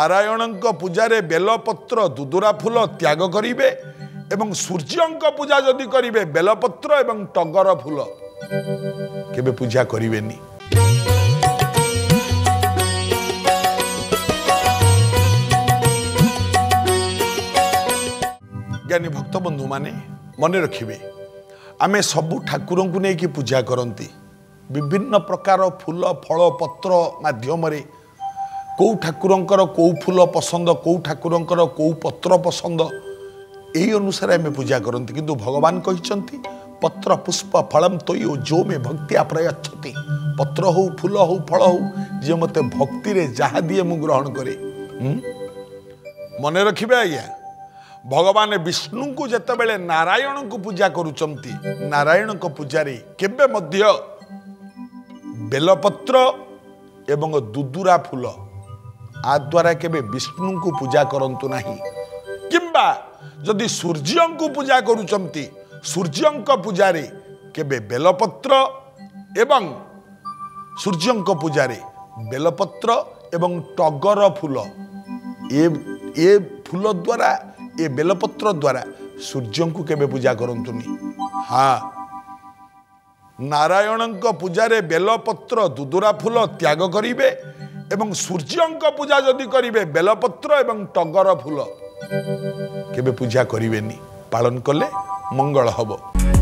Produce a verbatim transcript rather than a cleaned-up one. नारायणों पूजा रे बेलपत्र दुदुरा फूल त्याग करिबे एवं सूर्यों पूजा जदि करिबे बेलपत्र एवं टगर फूल केबे पूजा करिबेनी। ज्ञानी भक्त बंधु माने मन रखिबे आमे सबु ठाकुरों को नेकी पूजा करंती विभिन्न प्रकार फूल फल पत्र माध्यम रे कौ ठाकुरंकर कौ फूल पसंद कौ ठाकुरंकर कौ पत्र पसंद यही अनुसार आम पूजा करती किंतु भगवान कहते पत्र पुष्प फलम तो यो जो में भक्ति प्रयच्छति पत्र हो फूल हो फल हो जे मते भक्ति रे जहा दिए मु ग्रहण करे। मन रखिबे आज्ञा भगवान विष्णु को जते बेले नारायण को पूजा करूचंती नारायण को पूजा रे केबे मध्य बेलपत्र एवं दुदुरा फूल आ द्वारा केबे विष्णु को पूजा करंतु नाही किंबा जदि सूर्य को पूजा करूचंती सूर्य पूजा रे केबे बेलपत्र एवं सूर्य पूजा रे बेलपत्र एवं टगर फूल ए ए फूल द्वारा ए बेलपत्र द्वारा सूर्य को केबे पूजा करंतुनी। हाँ नारायण पूजा रे बेलपत्र दुदुरा फूल त्याग करिबे एवं सूर्य पूजा जदि करिबे बेलपत्र एवं टगर फूल केबे पूजा करिबेनी पालन कले मंगल हबो।